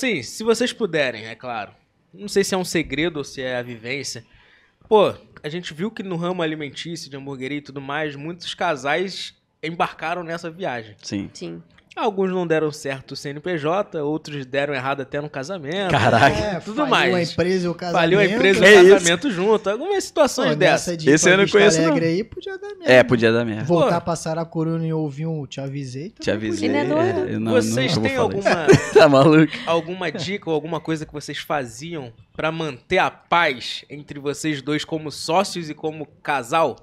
Sim, se vocês puderem, é claro. Não sei se é um segredo ou se é a vivência. Pô, a gente viu que no ramo alimentício, de hamburgueria e tudo mais, muitos casais embarcaram nessa viagem. Sim. Sim. Alguns não deram certo o CNPJ, outros deram errado até no casamento. Caraca. É, tudo mais. Falhou a empresa e o casamento. Falhou a empresa e o casamento junto. Algumas situações dessas. De esse eu não conheço, não. Aí, podia dar merda. É, podia dar merda. Voltar a passar a corona e ouvir um te avisei. Te avisei. Não é doido. Eu não, vocês têm alguma, tá maluco? Alguma dica ou alguma coisa que vocês faziam pra manter a paz entre vocês dois como sócios e como casal?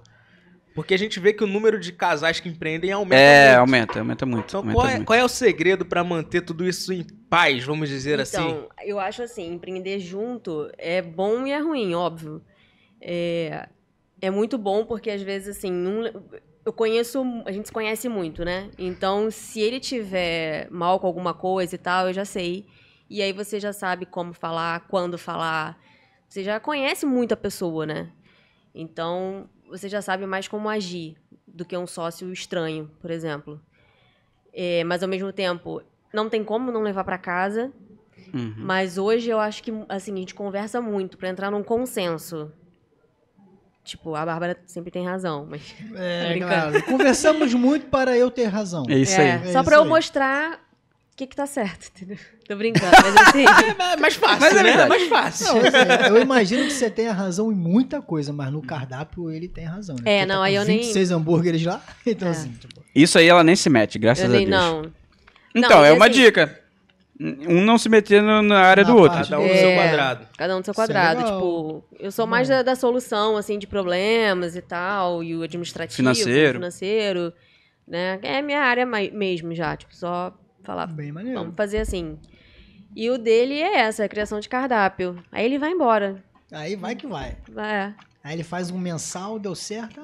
Porque a gente vê que o número de casais que empreendem aumenta muito. É, aumenta muito. Então, qual é o segredo para manter tudo isso em paz, vamos dizer assim? Então, eu acho assim, empreender junto é bom e é ruim, óbvio. É muito bom porque, às vezes, assim, a gente se conhece muito, né? Então, se ele tiver mal com alguma coisa e tal, eu já sei. E aí você já sabe como falar, quando falar. Você já conhece muito a pessoa, né? Então, você já sabe mais como agir do que um sócio estranho, por exemplo. Mas, ao mesmo tempo, não tem como não levar para casa. Uhum. Mas hoje eu acho que assim, a gente conversa muito para entrar num consenso. Tipo, a Bárbara sempre tem razão, mas... claro. Conversamos muito para eu ter razão. É isso aí. Só para eu mostrar... O que tá certo, entendeu? Tô brincando, mas assim... É mais fácil, mas é né? É mais fácil. Não, eu imagino que você tenha razão em muita coisa, mas no cardápio ele tem razão, né? É, porque não, tá aí eu nem... 26 hambúrgueres lá, então assim... Tipo... Isso aí ela nem se mete, graças a Deus. Não. Então, não, é uma assim... dica. Um não se metendo na área do outro. Cada um no seu quadrado. Cada um no seu quadrado. Tipo, eu sou mais da solução, assim, de problemas e tal, e o administrativo, financeiro, né? É minha área mesmo já, tipo, só... falar, bem maneiro. Vamos fazer assim. E o dele é essa, a criação de cardápio. Aí ele vai embora. Aí vai que vai. Vai. Aí ele faz um mensal, deu certo.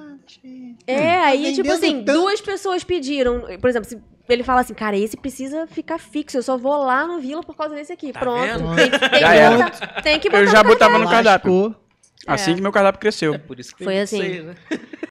Aí tipo assim, duas pessoas pediram. Por exemplo, se ele fala assim, cara, esse precisa ficar fixo, eu só vou lá no Vila por causa desse aqui. Tá pronto. Tem que botar. Eu já botava no cardápio. Assim que meu cardápio cresceu. É por isso que foi assim. Sei, né?